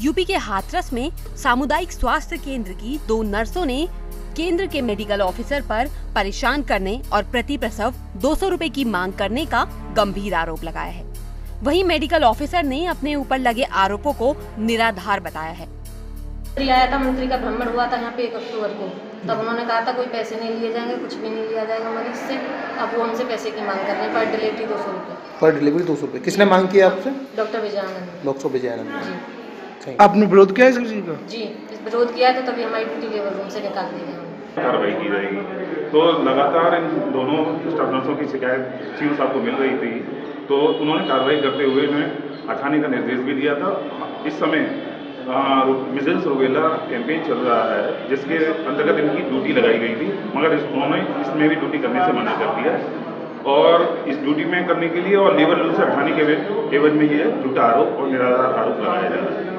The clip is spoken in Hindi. यूपी के हाथरस में सामुदायिक स्वास्थ्य केंद्र की दो नर्सों ने केंद्र के मेडिकल ऑफिसर पर परेशान करने और प्रति प्रसव 200 रुपए की मांग करने का गंभीर आरोप लगाया है। वहीं मेडिकल ऑफिसर ने अपने ऊपर लगे आरोपों को निराधार बताया है। आया था, मंत्री का भ्रमण हुआ था यहाँ पे 1 अक्टूबर को, तब उन्होंने कहा था कोई पैसे नहीं लिए जाएंगे, कुछ भी नहीं लिया जाएगा मरीज से। अब वो हमसे पैसे की मांग कर रहे हैं, पर डिलीवरी 200 रुपये। पर डिलीवरी 200 रुपये किसने मांग किया आपसे? डॉक्टर विजय आनंद। डॉक्टर विजय आनंद, आपने विरोध किया इस चीज का? जी, विरोध किया तो तभी हमारी ड्यूटी लेबर रूम से निकाल दिया गया। कार्रवाई की जाएगी। तो लगातार इन दोनों स्टाफ नर्सों की शिकायत सीओ साहब को मिल रही थी, तो उन्होंने कार्रवाई करते हुए उन्हें हटाने का निर्देश भी दिया था। इस समय मिजल्स रुबेला कैंपेन चल रहा है, जिसके अंतर्गत इनकी ड्यूटी लगाई गई थी, मगर उन्होंने इसमें भी ड्यूटी करने से मना कर दिया और इस ड्यूटी में करने के लिए और लेबर रूल से हटाने के एवज में ये झूठा आरोप और निराधार आरोप लगाया जा रहा है।